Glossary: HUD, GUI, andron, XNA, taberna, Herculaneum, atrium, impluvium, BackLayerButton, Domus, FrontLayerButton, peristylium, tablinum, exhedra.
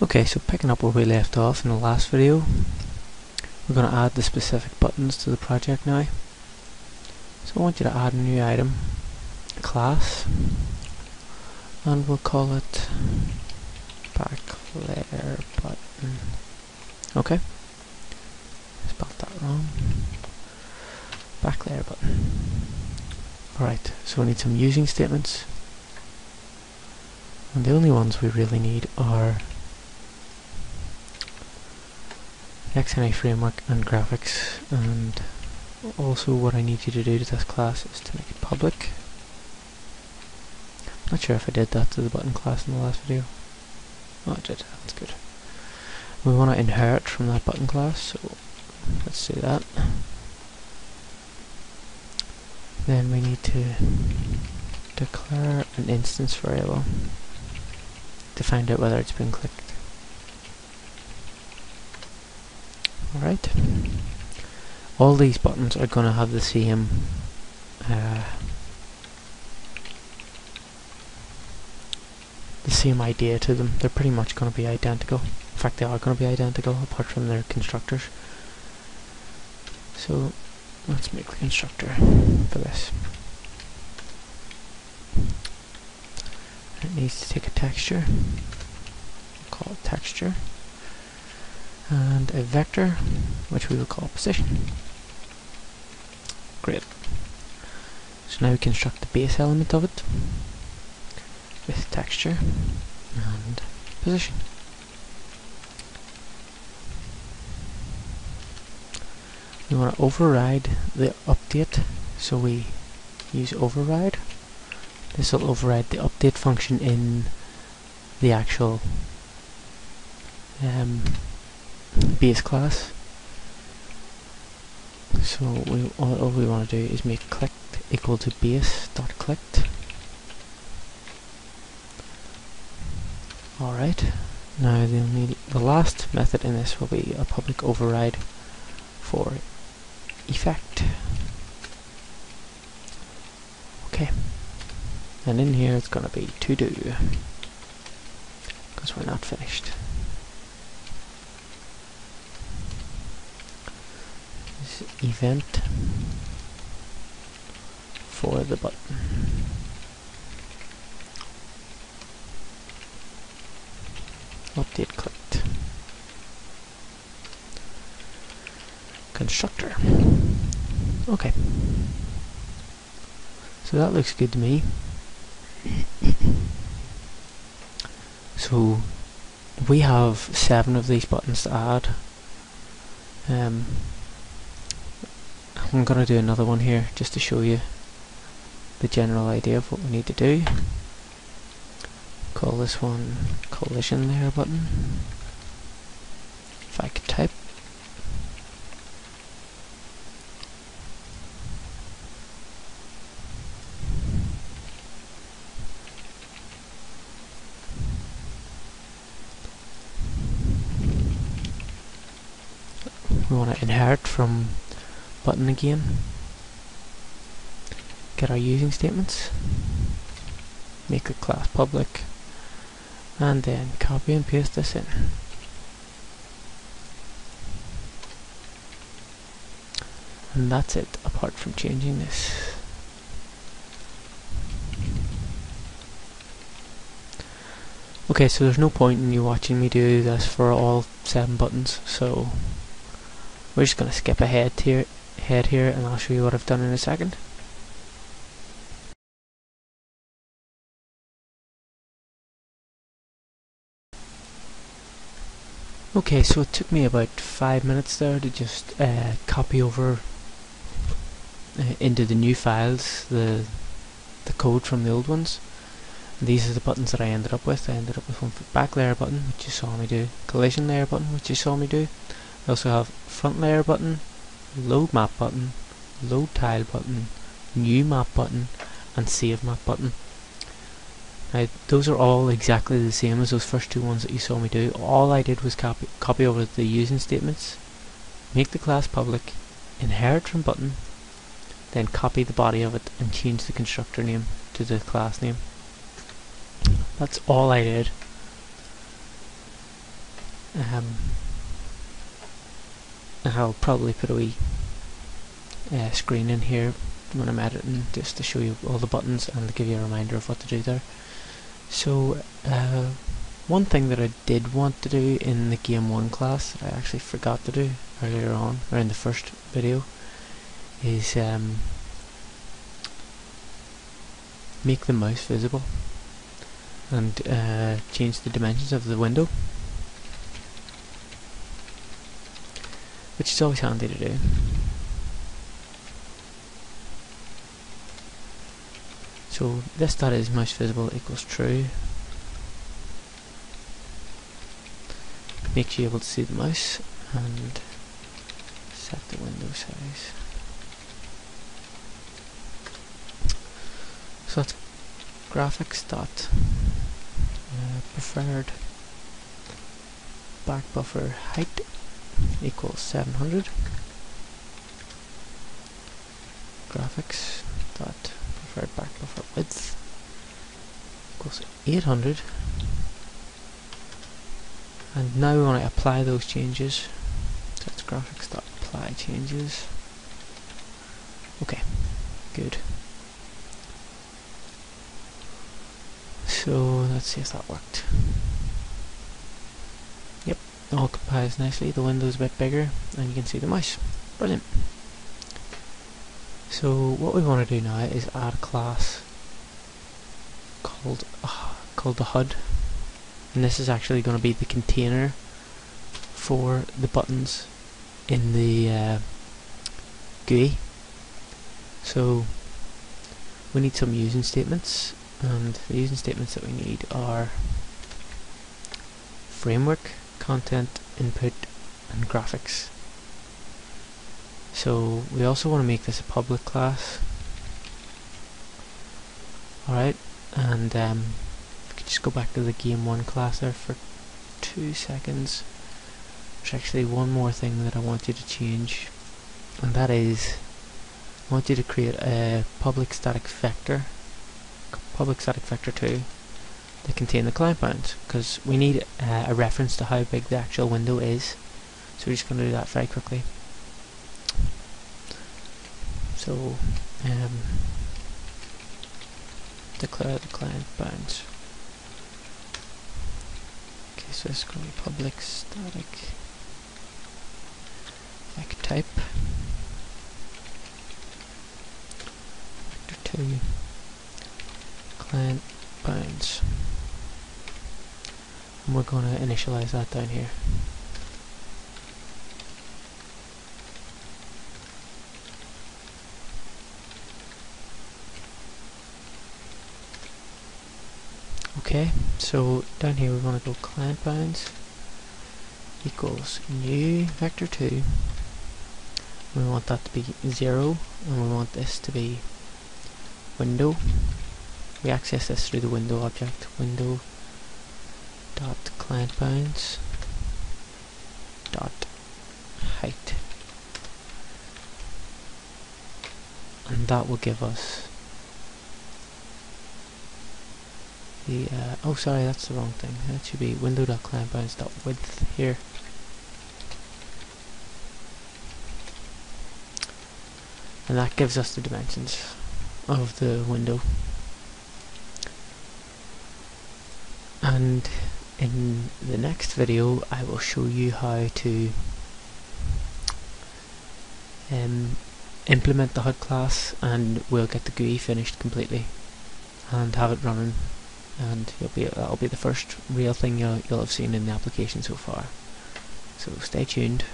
Okay, so picking up where we left off in the last video, we're going to add the specific buttons to the project now. So I want you to add a new item, class, and we'll call it BackLayerButton. Okay, I spelled that wrong. BackLayerButton. Alright, so we need some using statements, and the only ones we really need are XNA framework and graphics. And also what I need you to do to this class is to make it public. Not sure if I did that to the button class in the last video. Oh, I did, that's good. We want to inherit from that button class, so let's do that. Then we need to declare an instance variable to find out whether it's been clicked. Alright, all these buttons are going to have the same idea to them. They're pretty much going to be identical. In fact, they are going to be identical apart from their constructors. So let's make the constructor for this. It needs to take a texture. We'll call it texture. And a vector, which we will call position. Great. So now we construct the base element of it with texture and position. We want to override the update, so we use override. This will override the update function in the actual base class. So all we want to do is make clicked equal to base dot clicked. Alright, now the last method in this will be a public override for effect. Okay, and in here it's going to be to do, because we're not finished. Event for the button. Update clicked. Constructor. Okay. So that looks good to me. So we have 7 of these buttons to add. I'm going to do another one here just to show you the general idea of what we need to do. Call this one collision layer button. If I could type. We want to inherit from button again, get our using statements, make the class public, and then copy and paste this in. And that's it, apart from changing this. Okay, so there's no point in you watching me do this for all 7 buttons, so we're just going to skip ahead here. And I'll show you what I've done in a second. Okay, so it took me about 5 minutes there to just copy over into the new files the code from the old ones. And these are the buttons that I ended up with. I ended up with one for back layer button, which you saw me do, collision layer button, which you saw me do. I also have front layer button, LoadMapButton, LoadTileButton, NewMapButton, and SaveMapButton. Now those are all exactly the same as those first 2 ones that you saw me do. All I did was copy over the using statements, make the class public, inherit from button, then copy the body of it and change the constructor name to the class name. That's all I did. I'll probably put a wee screen in here when I'm editing, just to show you all the buttons and give you a reminder of what to do there. So one thing that I did want to do in the Game 1 class that I actually forgot to do earlier on, or in the first video, is make the mouse visible and change the dimensions of the window, which is always handy to do. So this dot is mouse visible equals true. Make sure you're able to see the mouse, and set the window size. So that's graphics dot preferred back buffer height equals 700. Graphics dot preferred back buffer width equals 800. And now we want to apply those changes. So that's graphics.apply changes. Okay, good. So let's see if that worked. Yep, all compiles nicely. The window's a bit bigger, and you can see the mouse. Brilliant. So what we want to do now is add a class called the HUD. And this is actually going to be the container for the buttons in the GUI. So we need some using statements, and the using statements that we need are framework, content, input, and graphics. So we also want to make this a public class. Alright, and just go back to the Game 1 class there for 2 seconds. There's actually one more thing that I want you to change, and that is I want you to create a public static vector, public static vector 2, that contain the client bounds, because we need a reference to how big the actual window is. So we're just going to do that very quickly. So declare the client bounds. So it's going to be public static vector type vector 2 client bounds, and we're going to initialize that down here. Okay, so down here we want to go client bounds equals new vector 2. We want that to be 0, and we want this to be window. We access this through the window object, window dot client bounds dot height, and that will give us the, oh sorry, that's the wrong thing. That should be window.clientbounds.width here. And that gives us the dimensions of the window. And in the next video I will show you how to implement the HUD class, and we'll get the GUI finished completely and have it running. And that'll be the first real thing you'll have seen in the application so far. So stay tuned.